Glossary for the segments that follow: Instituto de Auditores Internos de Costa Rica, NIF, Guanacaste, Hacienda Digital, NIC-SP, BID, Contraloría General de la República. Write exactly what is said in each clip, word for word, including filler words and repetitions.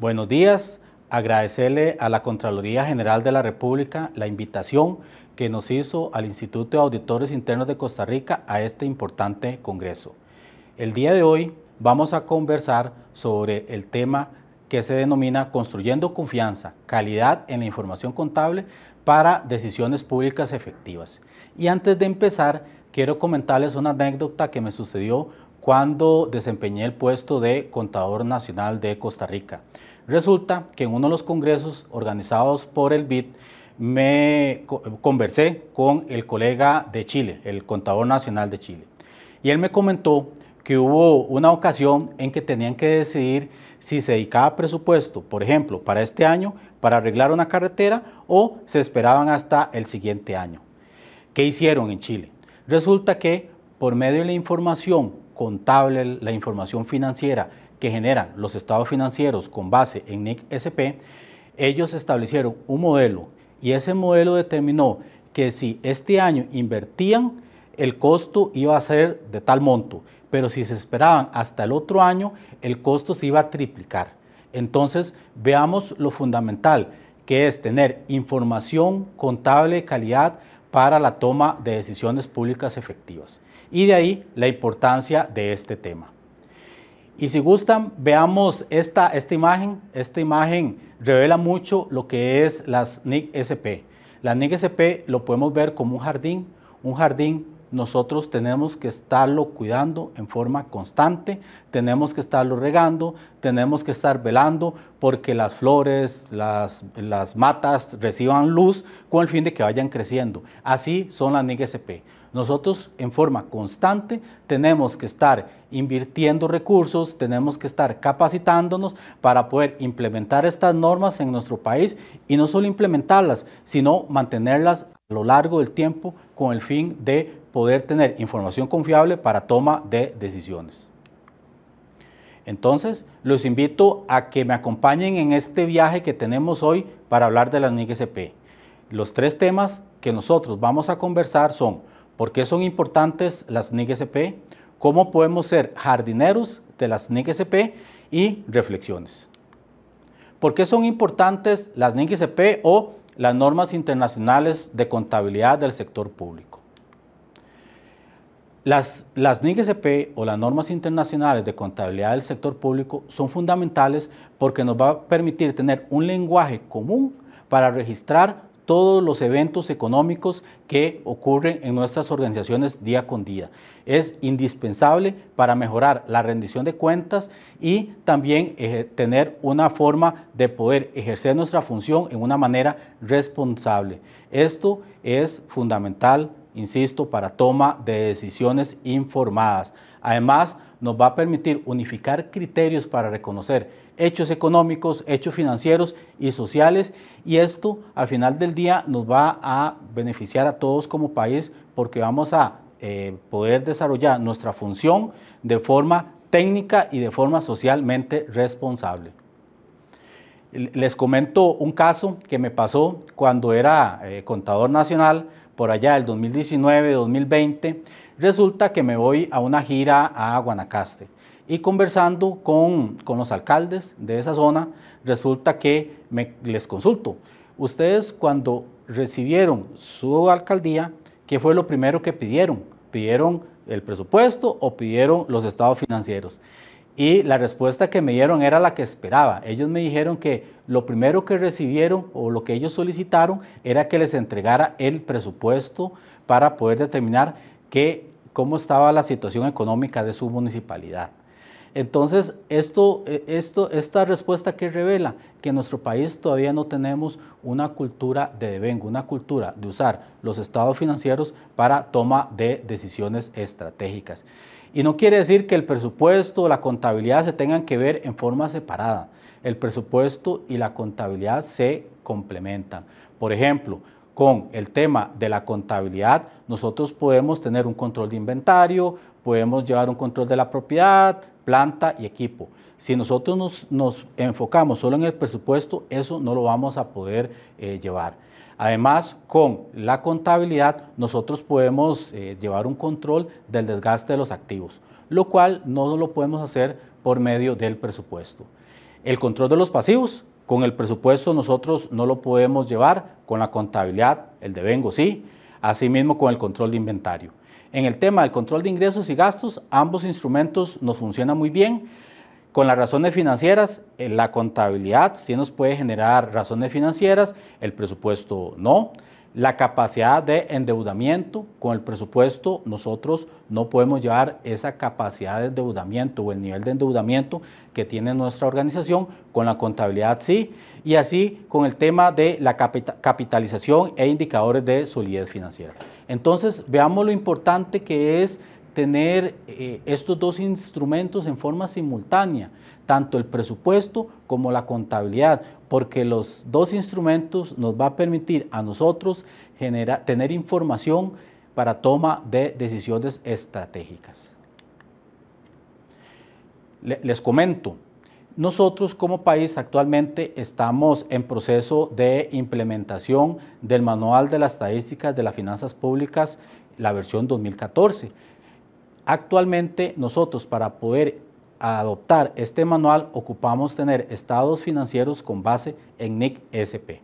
Buenos días, agradecerle a la Contraloría General de la República la invitación que nos hizo al Instituto de Auditores Internos de Costa Rica a este importante congreso. El día de hoy vamos a conversar sobre el tema que se denomina Construyendo Confianza, Calidad en la Información Contable para Decisiones Públicas Efectivas. Y antes de empezar, quiero comentarles una anécdota que me sucedió cuando desempeñé el puesto de Contador Nacional de Costa Rica. Resulta que en uno de los congresos organizados por el B I D me conversé con el colega de Chile, el Contador Nacional de Chile. Y él me comentó que hubo una ocasión en que tenían que decidir si se dedicaba presupuesto, por ejemplo, para este año, para arreglar una carretera, o se esperaban hasta el siguiente año. ¿Qué hicieron en Chile? Resulta que por medio de la información contable, la información financiera, que generan los estados financieros con base en N I C S P, ellos establecieron un modelo y ese modelo determinó que si este año invertían, el costo iba a ser de tal monto, pero si se esperaban hasta el otro año, el costo se iba a triplicar. Entonces, veamos lo fundamental que es tener información contable de calidad para la toma de decisiones públicas efectivas. Y de ahí la importancia de este tema. Y si gustan, veamos esta, esta imagen. Esta imagen revela mucho lo que es las N I C S P. Las N I C S P lo podemos ver como un jardín. Un jardín nosotros tenemos que estarlo cuidando en forma constante, tenemos que estarlo regando, tenemos que estar velando porque las flores, las, las matas reciban luz con el fin de que vayan creciendo. Así son las N I C S P. Nosotros en forma constante tenemos que estar invirtiendo recursos, tenemos que estar capacitándonos para poder implementar estas normas en nuestro país y no solo implementarlas, sino mantenerlas a lo largo del tiempo con el fin de poder tener información confiable para toma de decisiones. Entonces, los invito a que me acompañen en este viaje que tenemos hoy para hablar de las N I C S P. Los tres temas que nosotros vamos a conversar son: ¿por qué son importantes las N I C S P? ¿Cómo podemos ser jardineros de las N I C S P? Y reflexiones. ¿Por qué son importantes las N I C S P o las normas internacionales de contabilidad del sector público? Las, las N I C S P o las normas internacionales de contabilidad del sector público son fundamentales porque nos va a permitir tener un lenguaje común para registrar todos los eventos económicos que ocurren en nuestras organizaciones día con día. Es indispensable para mejorar la rendición de cuentas y también eh, tener una forma de poder ejercer nuestra función en una manera responsable. Esto es fundamental, insisto, para toma de decisiones informadas. Además, nos va a permitir unificar criterios para reconocer hechos económicos, hechos financieros y sociales, y esto al final del día nos va a beneficiar a todos como país porque vamos a eh, poder desarrollar nuestra función de forma técnica y de forma socialmente responsable. Les comento un caso que me pasó cuando era eh, contador nacional, por allá del dos mil diecinueve, dos mil veinte, resulta que me voy a una gira a Guanacaste. Y conversando con, con los alcaldes de esa zona, resulta que me, les consulto. Ustedes cuando recibieron su alcaldía, ¿qué fue lo primero que pidieron? ¿Pidieron el presupuesto o pidieron los estados financieros? Y la respuesta que me dieron era la que esperaba. Ellos me dijeron que lo primero que recibieron o lo que ellos solicitaron era que les entregara el presupuesto para poder determinar que, cómo estaba la situación económica de su municipalidad. Entonces, esto, esto, esta respuesta que revela que en nuestro país todavía no tenemos una cultura de devengo, una cultura de usar los estados financieros para toma de decisiones estratégicas. Y no quiere decir que el presupuesto o la contabilidad se tengan que ver en forma separada. El presupuesto y la contabilidad se complementan. Por ejemplo, con el tema de la contabilidad, nosotros podemos tener un control de inventario, podemos llevar un control de la propiedad, planta y equipo. Si nosotros nos, nos enfocamos solo en el presupuesto, eso no lo vamos a poder eh, llevar. Además, con la contabilidad, nosotros podemos eh, llevar un control del desgaste de los activos, lo cual no lo podemos hacer por medio del presupuesto. El control de los pasivos, con el presupuesto nosotros no lo podemos llevar, con la contabilidad, el devengo sí, asimismo con el control de inventario. En el tema del control de ingresos y gastos, ambos instrumentos nos funcionan muy bien. Con las razones financieras, la contabilidad sí nos puede generar razones financieras, el presupuesto no. La capacidad de endeudamiento, con el presupuesto nosotros no podemos llevar esa capacidad de endeudamiento o el nivel de endeudamiento que tiene nuestra organización, con la contabilidad sí, y así con el tema de la capitalización e indicadores de solidez financiera. Entonces, veamos lo importante que es tener eh, estos dos instrumentos en forma simultánea, tanto el presupuesto como la contabilidad, porque los dos instrumentos nos va a permitir a nosotros genera, tener información para toma de decisiones estratégicas. Le, les comento, nosotros como país actualmente estamos en proceso de implementación del Manual de las Estadísticas de las Finanzas Públicas, la versión dos mil catorce. Actualmente nosotros, para poder adoptar este manual, ocupamos tener estados financieros con base en N I C S P.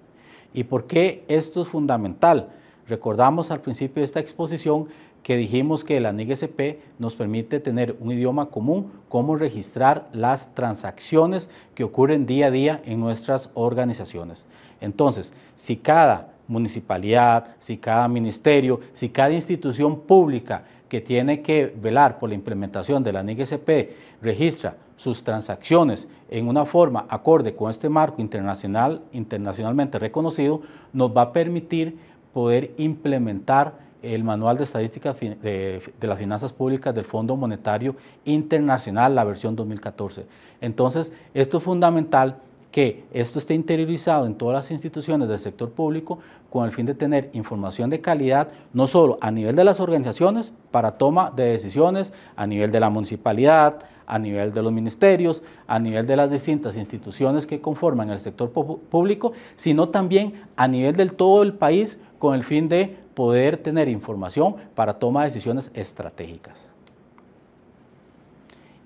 ¿Y por qué esto es fundamental? Recordamos al principio de esta exposición que dijimos que la N I C S P nos permite tener un idioma común, cómo registrar las transacciones que ocurren día a día en nuestras organizaciones. Entonces, si cada municipalidad, si cada ministerio, si cada institución pública que tiene que velar por la implementación de la N I C S P registra sus transacciones en una forma acorde con este marco internacional, internacionalmente reconocido, nos va a permitir poder implementar el Manual de Estadísticas de, de las Finanzas Públicas del Fondo Monetario Internacional, la versión dos mil catorce. Entonces, esto es fundamental, que esto esté interiorizado en todas las instituciones del sector público con el fin de tener información de calidad, no solo a nivel de las organizaciones para toma de decisiones, a nivel de la municipalidad, a nivel de los ministerios, a nivel de las distintas instituciones que conforman el sector público, sino también a nivel del todo el país con el fin de poder tener información para toma de decisiones estratégicas.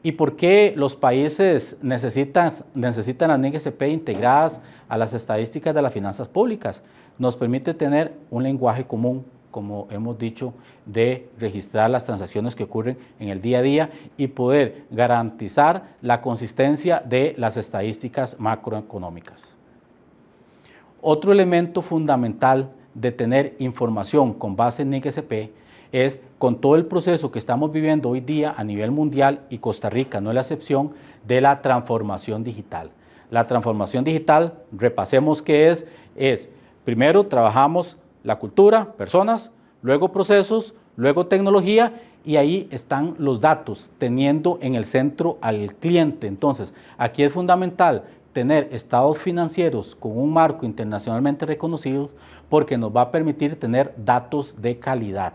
¿Y por qué los países necesitan, necesitan las N I C S P integradas a las estadísticas de las finanzas públicas? Nos permite tener un lenguaje común, como hemos dicho, de registrar las transacciones que ocurren en el día a día y poder garantizar la consistencia de las estadísticas macroeconómicas. Otro elemento fundamental de tener información con base en N I C S P es, con todo el proceso que estamos viviendo hoy día a nivel mundial, y Costa Rica no es la excepción, de la transformación digital. La transformación digital, repasemos qué es, es primero trabajamos la cultura, personas, luego procesos, luego tecnología, y ahí están los datos, teniendo en el centro al cliente. Entonces, aquí es fundamental tener estados financieros con un marco internacionalmente reconocido, porque nos va a permitir tener datos de calidad.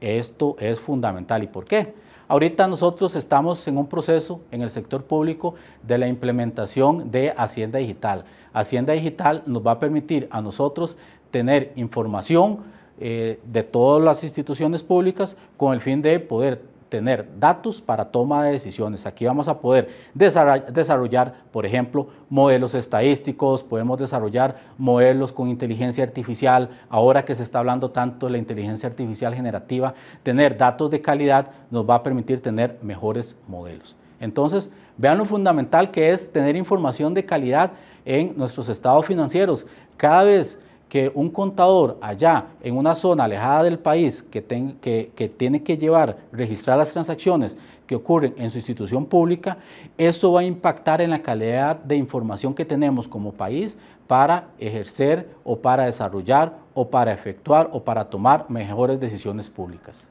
Esto es fundamental. ¿Y por qué? Ahorita nosotros estamos en un proceso en el sector público de la implementación de Hacienda Digital. Hacienda Digital nos va a permitir a nosotros tener información eh, de todas las instituciones públicas con el fin de poder tener datos para toma de decisiones. Aquí vamos a poder desarrollar, por ejemplo, modelos estadísticos, podemos desarrollar modelos con inteligencia artificial, ahora que se está hablando tanto de la inteligencia artificial generativa. Tener datos de calidad nos va a permitir tener mejores modelos. Entonces, vean lo fundamental que es tener información de calidad en nuestros estados financieros. Cada vez que un contador allá en una zona alejada del país que, ten, que, que tiene que llevar, registrar las transacciones que ocurren en su institución pública, eso va a impactar en la calidad de información que tenemos como país para ejercer o para desarrollar o para efectuar o para tomar mejores decisiones públicas.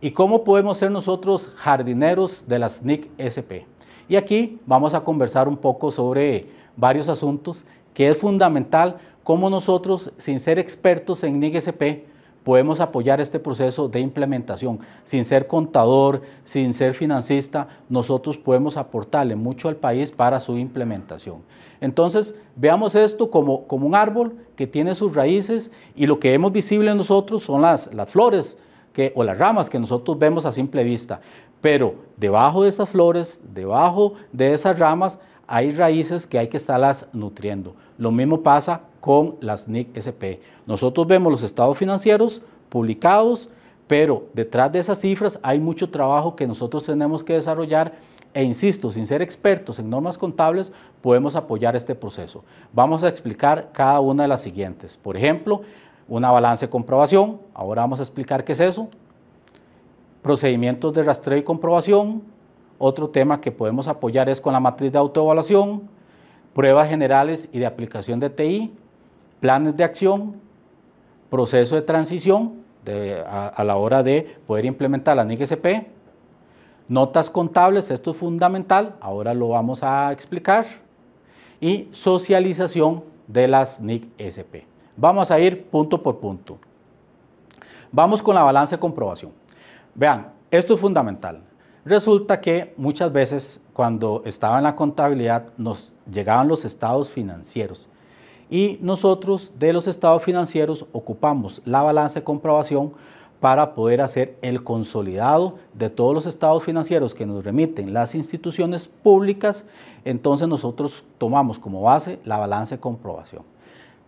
¿Y cómo podemos ser nosotros jardineros de las N I C S P? Y aquí vamos a conversar un poco sobre varios asuntos que es fundamental. Cómo nosotros, sin ser expertos en N I C S P, podemos apoyar este proceso de implementación. Sin ser contador, sin ser financista, nosotros podemos aportarle mucho al país para su implementación. Entonces, veamos esto como, como un árbol que tiene sus raíces, y lo que vemos visible en nosotros son las, las flores, que, o las ramas que nosotros vemos a simple vista, pero debajo de esas flores, debajo de esas ramas, hay raíces que hay que estarlas nutriendo. Lo mismo pasa con las N I C S P. Nosotros vemos los estados financieros publicados, pero detrás de esas cifras hay mucho trabajo que nosotros tenemos que desarrollar e insisto, sin ser expertos en normas contables, podemos apoyar este proceso. Vamos a explicar cada una de las siguientes. Por ejemplo, una balanza de comprobación, ahora vamos a explicar qué es eso. Procedimientos de rastreo y comprobación, otro tema que podemos apoyar es con la matriz de autoevaluación, pruebas generales y de aplicación de T I, planes de acción, proceso de transición de, a, a la hora de poder implementar la N I C S P, notas contables, esto es fundamental, ahora lo vamos a explicar, y socialización de las N I C S P. Vamos a ir punto por punto. Vamos con la balanza de comprobación. Vean, esto es fundamental. Resulta que muchas veces cuando estaba en la contabilidad nos llegaban los estados financieros y nosotros de los estados financieros ocupamos la balanza de comprobación para poder hacer el consolidado de todos los estados financieros que nos remiten las instituciones públicas. Entonces nosotros tomamos como base la balanza de comprobación.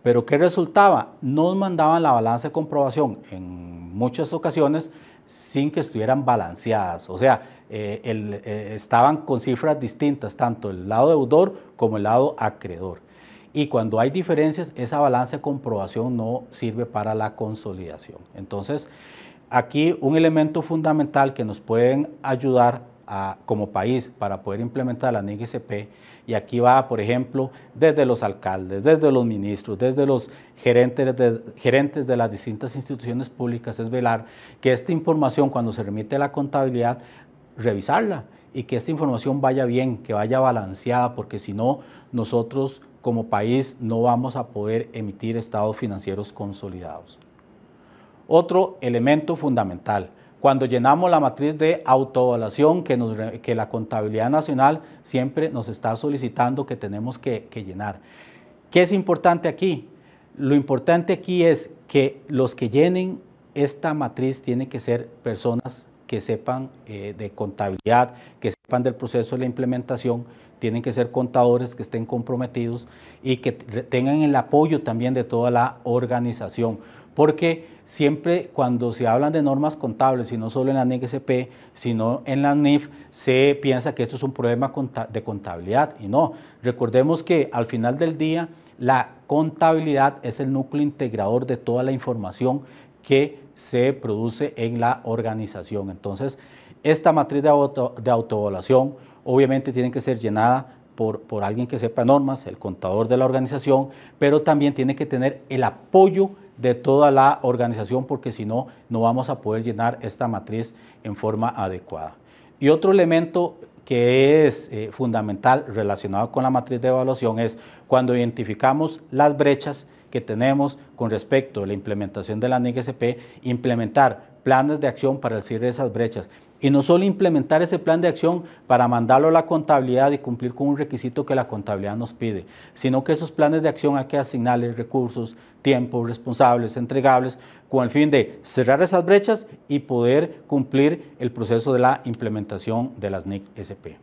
¿Pero qué resultaba? Nos mandaban la balanza de comprobación en muchas ocasiones sin que estuvieran balanceadas, o sea, eh, el, eh, estaban con cifras distintas, tanto el lado deudor como el lado acreedor. Y cuando hay diferencias, esa balanza de comprobación no sirve para la consolidación. Entonces, aquí un elemento fundamental que nos pueden ayudar a, como país para poder implementar la N I C S P, y aquí va, por ejemplo, desde los alcaldes, desde los ministros, desde los gerentes de, gerentes de las distintas instituciones públicas, es velar que esta información cuando se remite a la contabilidad, revisarla y que esta información vaya bien, que vaya balanceada, porque si no, nosotros como país no vamos a poder emitir estados financieros consolidados. Otro elemento fundamental. Cuando llenamos la matriz de autoevaluación que, nos, que la contabilidad nacional siempre nos está solicitando que tenemos que, que llenar. ¿Qué es importante aquí? Lo importante aquí es que los que llenen esta matriz tienen que ser personas que sepan eh, de contabilidad, que sepan del proceso de la implementación, tienen que ser contadores que estén comprometidos y que tengan el apoyo también de toda la organización. Porque siempre cuando se hablan de normas contables, y no solo en la N I C S P, sino en la N I F, se piensa que esto es un problema de contabilidad y no. Recordemos que al final del día la contabilidad es el núcleo integrador de toda la información que se produce en la organización. Entonces, esta matriz de auto, de autoevaluación obviamente tiene que ser llenada Por, por alguien que sepa normas, el contador de la organización, pero también tiene que tener el apoyo de toda la organización porque si no, no vamos a poder llenar esta matriz en forma adecuada. Y otro elemento que es eh, fundamental relacionado con la matriz de evaluación es cuando identificamos las brechas que tenemos con respecto a la implementación de la N I C S P, implementar planes de acción para el cierre de esas brechas. Y no solo implementar ese plan de acción para mandarlo a la contabilidad y cumplir con un requisito que la contabilidad nos pide, sino que esos planes de acción hay que asignarles recursos, tiempo, responsables, entregables, con el fin de cerrar esas brechas y poder cumplir el proceso de la implementación de las N I C S P.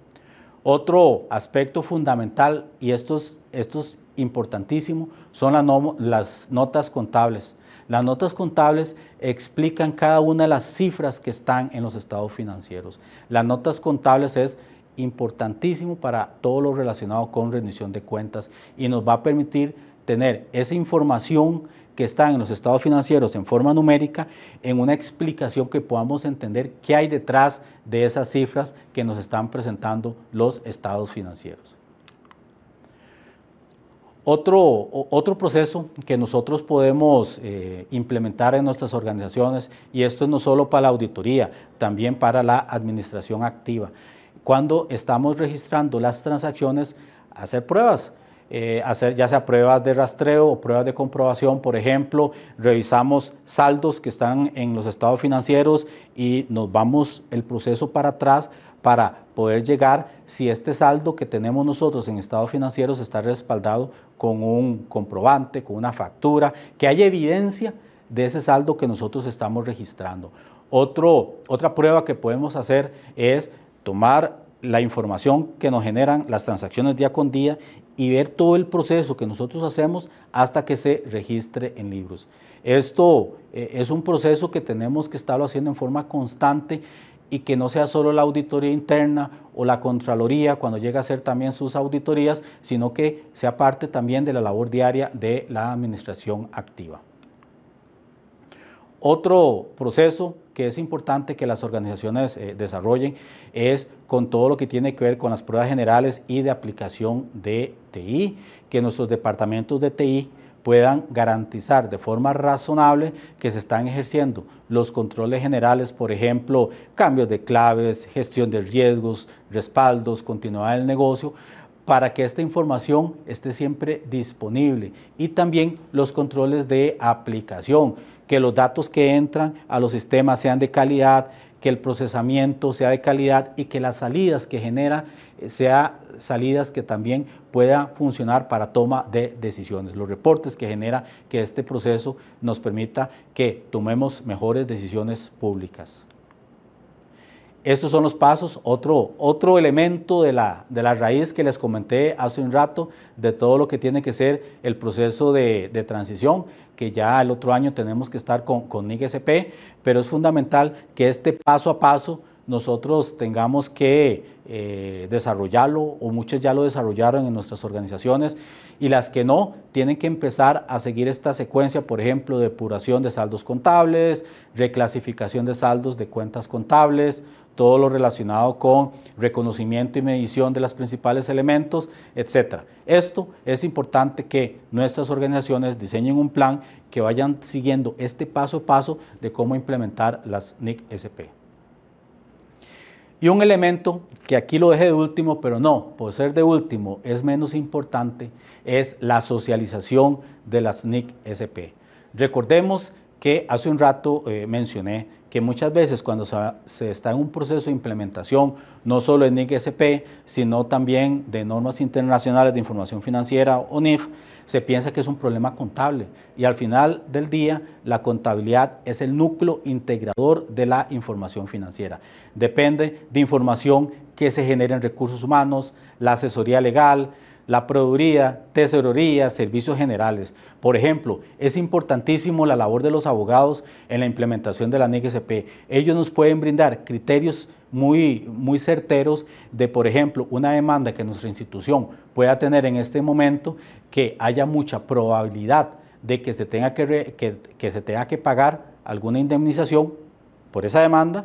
Otro aspecto fundamental, y esto es, esto es importantísimo, son las, no, las notas contables. Las notas contables explican cada una de las cifras que están en los estados financieros. Las notas contables es importantísimo para todo lo relacionado con rendición de cuentas y nos va a permitir tener esa información que está en los estados financieros en forma numérica, en una explicación que podamos entender qué hay detrás de esas cifras que nos están presentando los estados financieros. Otro, otro proceso que nosotros podemos eh, implementar en nuestras organizaciones, y esto no solo para la auditoría, también para la administración activa. Cuando estamos registrando las transacciones, hacer pruebas, eh, hacer ya sea pruebas de rastreo o pruebas de comprobación. Por ejemplo, revisamos saldos que están en los estados financieros y nos vamos el proceso para atrás para poder llegar si este saldo que tenemos nosotros en estados financieros está respaldado con un comprobante, con una factura, que haya evidencia de ese saldo que nosotros estamos registrando. Otro, otra prueba que podemos hacer es tomar la información que nos generan las transacciones día con día y ver todo el proceso que nosotros hacemos hasta que se registre en libros. Esto eh, es un proceso que tenemos que estarlo haciendo en forma constante y que no sea solo la auditoría interna o la Contraloría cuando llega a hacer también sus auditorías, sino que sea parte también de la labor diaria de la administración activa. Otro proceso que es importante que las organizaciones eh, desarrollen es con todo lo que tiene que ver con las pruebas generales y de aplicación de T I, que nuestros departamentos de T I puedan garantizar de forma razonable que se están ejerciendo los controles generales, por ejemplo, cambios de claves, gestión de riesgos, respaldos, continuidad del negocio, para que esta información esté siempre disponible, y también los controles de aplicación, que los datos que entran a los sistemas sean de calidad, que el procesamiento sea de calidad y que las salidas que genera sean salidas que también puedan funcionar para toma de decisiones. Los reportes que genera, que este proceso nos permita que tomemos mejores decisiones públicas. Estos son los pasos, otro, otro elemento de la, de la raíz que les comenté hace un rato, de todo lo que tiene que ser el proceso de, de transición, que ya el otro año tenemos que estar con, con N I C S P, pero es fundamental que este paso a paso nosotros tengamos que eh, desarrollarlo, o muchas ya lo desarrollaron en nuestras organizaciones, y las que no, tienen que empezar a seguir esta secuencia, por ejemplo, depuración de saldos contables, reclasificación de saldos de cuentas contables, todo lo relacionado con reconocimiento y medición de los principales elementos, etcétera. Esto es importante que nuestras organizaciones diseñen un plan que vayan siguiendo este paso a paso de cómo implementar las N I C S P. Y un elemento que aquí lo dejé de último, pero no, por ser de último es menos importante, es la socialización de las N I C S P. Recordemos que hace un rato eh, mencioné que muchas veces cuando se está en un proceso de implementación, no solo de N I C S P, sino también de normas internacionales de información financiera o N I F, se piensa que es un problema contable, y al final del día la contabilidad es el núcleo integrador de la información financiera. Depende de información que se genere en recursos humanos, la asesoría legal, la Procuraduría, Tesorería, servicios generales. Por ejemplo, es importantísimo la labor de los abogados en la implementación de la N I C S P. Ellos nos pueden brindar criterios muy, muy certeros de, por ejemplo, una demanda que nuestra institución pueda tener en este momento, que haya mucha probabilidad de que se tenga que, re, que, que, se tenga que pagar alguna indemnización por esa demanda.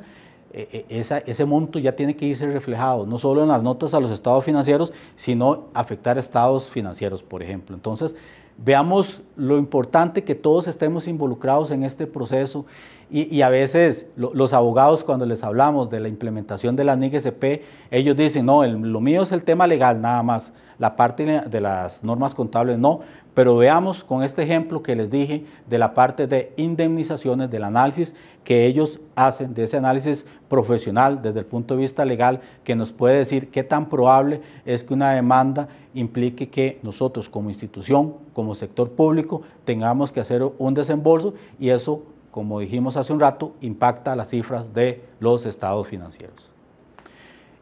Esa, ese monto ya tiene que irse reflejado, no solo en las notas a los estados financieros, sino afectar estados financieros, por ejemplo. Entonces, veamos lo importante que todos estemos involucrados en este proceso, y, y a veces lo, los abogados, cuando les hablamos de la implementación de la N I C S P, ellos dicen, no, el, lo mío es el tema legal nada más, la parte de las normas contables no, pero veamos con este ejemplo que les dije de la parte de indemnizaciones, del análisis que ellos hacen, de ese análisis profesional desde el punto de vista legal, que nos puede decir qué tan probable es que una demanda implique que nosotros como institución, como sector público, tengamos que hacer un desembolso, y eso, como dijimos hace un rato, impacta las cifras de los estados financieros.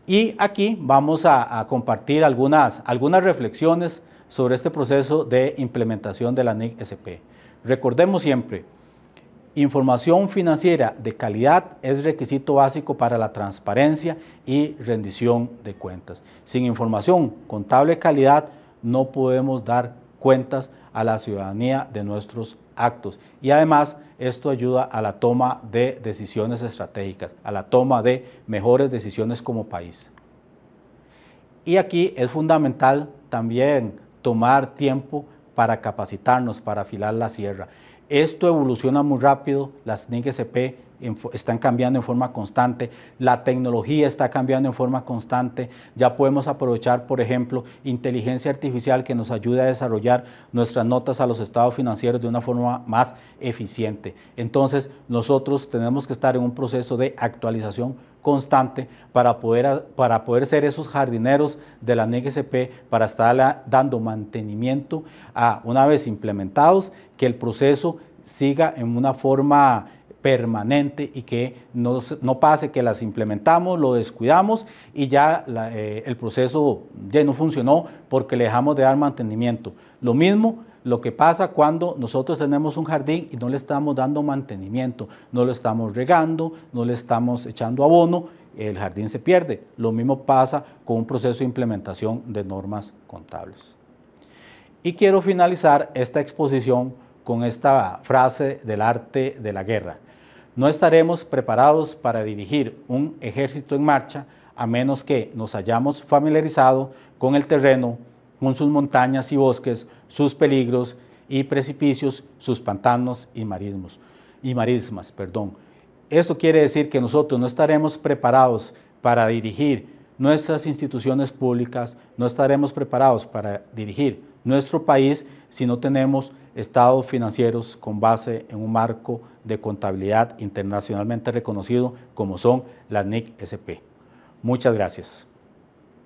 Y aquí vamos a, a compartir algunas, algunas reflexiones sobre este proceso de implementación de la N I C S P. Recordemos siempre, información financiera de calidad es requisito básico para la transparencia y rendición de cuentas. Sin información contable de calidad no podemos dar cuentas a la ciudadanía de nuestros actos, y además esto ayuda a la toma de decisiones estratégicas, a la toma de mejores decisiones como país. Y aquí es fundamental también tomar tiempo para capacitarnos, para afilar la sierra. Esto evoluciona muy rápido, las N I C S P están cambiando en forma constante, la tecnología está cambiando en forma constante, ya podemos aprovechar, por ejemplo, inteligencia artificial que nos ayuda a desarrollar nuestras notas a los estados financieros de una forma más eficiente. Entonces, nosotros tenemos que estar en un proceso de actualización constante para poder, para poder ser esos jardineros de la N I C S P, para estar dando mantenimiento a, una vez implementados, que el proceso siga en una forma permanente y que no, no pase que las implementamos, lo descuidamos y ya la, eh, el proceso ya no funcionó porque le dejamos de dar mantenimiento. Lo mismo lo que pasa cuando nosotros tenemos un jardín y no le estamos dando mantenimiento, no lo estamos regando, no le estamos echando abono, el jardín se pierde. Lo mismo pasa con un proceso de implementación de normas contables. Y quiero finalizar esta exposición con esta frase del arte de la guerra. No estaremos preparados para dirigir un ejército en marcha a menos que nos hayamos familiarizado con el terreno, con sus montañas y bosques, sus peligros y precipicios, sus pantanos y marismos, y marismas, perdón. Esto quiere decir que nosotros no estaremos preparados para dirigir nuestras instituciones públicas, no estaremos preparados para dirigir nuestro país si no tenemos estados financieros con base en un marco de contabilidad internacionalmente reconocido como son las N I C S P. Muchas gracias.